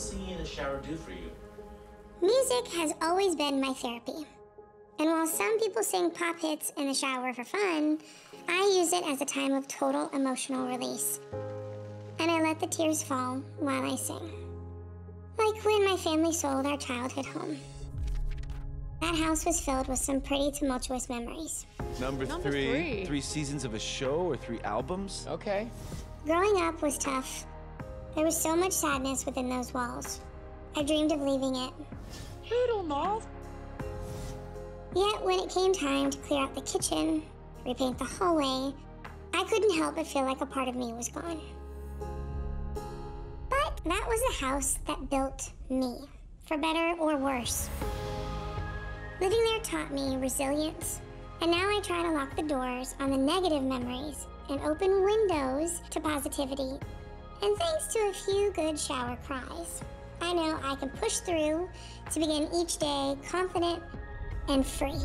does singing in the shower do for you? Music has always been my therapy. And while some people sing pop hits in the shower for fun, I use it as a time of total emotional release. And I let the tears fall while I sing. Like when my family sold our childhood home. That house was filled with some pretty tumultuous memories. Number three. 3 seasons of a show or 3 albums? Okay. Growing up was tough. There was so much sadness within those walls. I dreamed of leaving it. Brutal, Mom. Yet when it came time to clear out the kitchen, repaint the hallway, I couldn't help but feel like a part of me was gone. But that was the house that built me, for better or worse. Living there taught me resilience, and now I try to lock the doors on the negative memories and open windows to positivity. And thanks to a few good shower cries, I know I can push through to begin each day confident and free.